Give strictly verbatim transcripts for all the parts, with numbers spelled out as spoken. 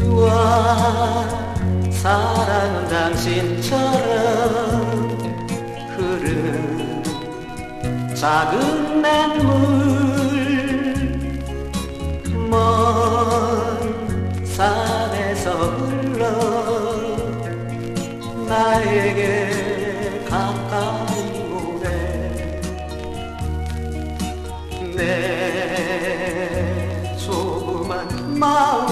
우와 사랑은 당신처럼 흐른 작은 냇물 먼 산에서 흘러 나에게 가까이 오네. 내 조그만 마음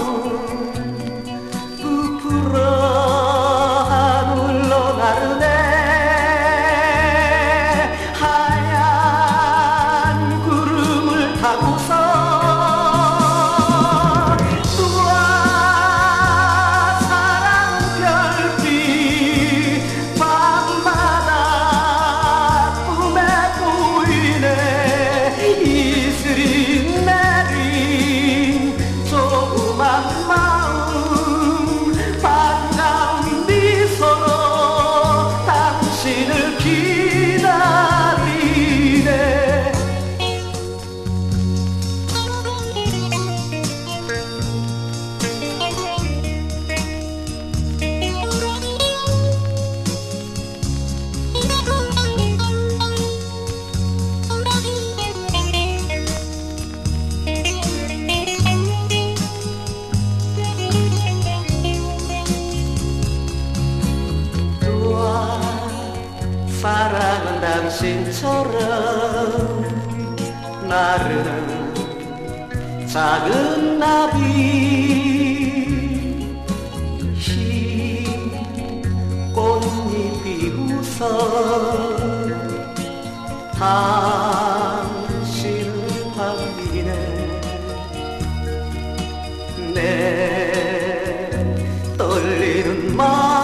사랑은 당신처럼 나른 작은 나비 흰 꽃잎이 웃어 당신을 반기네. 내 떨리는 마음